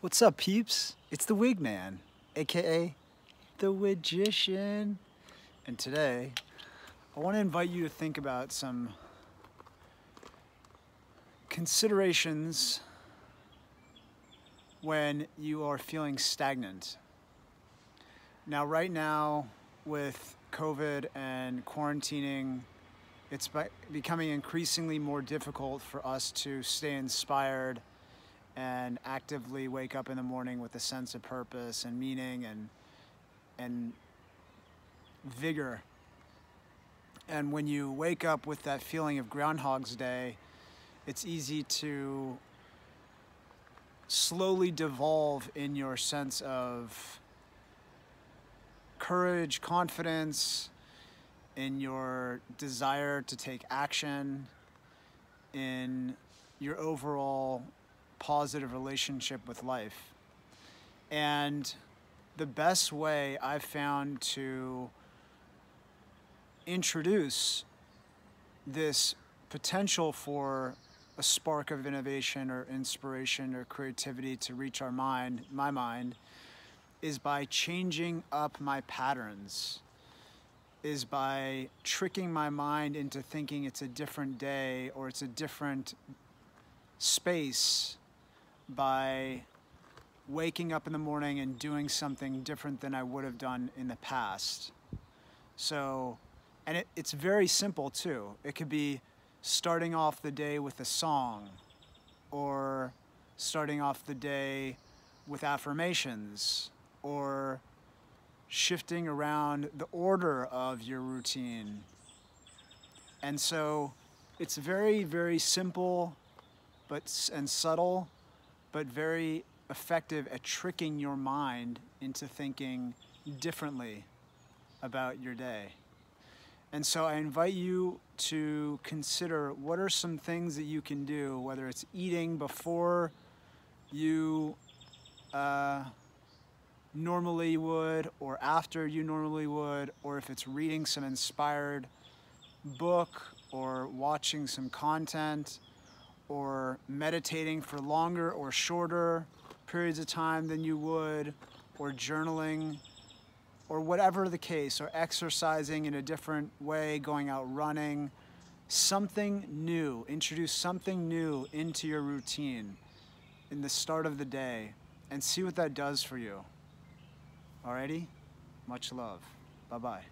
What's up, peeps? It's The Wig Man, aka The Wigician. And today, I want to invite you to think about some considerations when you are feeling stagnant. Now, right now, with COVID and quarantining, it's becoming increasingly more difficult for us to stay inspired and actively wake up in the morning with a sense of purpose and meaning and vigor. And when you wake up with that feeling of Groundhog's Day, it's easy to slowly devolve in your sense of courage, confidence, in your desire to take action, in your overall positive relationship with life. And the best way I've found to introduce this potential for a spark of innovation or inspiration or creativity to reach our mind, my mind, is by changing up my patterns, is by tricking my mind into thinking it's a different day or it's a different space, by waking up in the morning and doing something different than I would have done in the past. So, and it's very simple too. It could be starting off the day with a song, or starting off the day with affirmations, or shifting around the order of your routine. And so it's very, very simple and subtle, but very effective at tricking your mind into thinking differently about your day. And so I invite you to consider, what are some things that you can do, whether it's eating before you normally would, or after you normally would, or if it's reading some inspired book, or watching some content, or meditating for longer or shorter periods of time than you would, or journaling, or whatever the case, or exercising in a different way, going out running, something new. Introduce something new into your routine in the start of the day and see what that does for you. Alrighty? Much love. Bye-bye.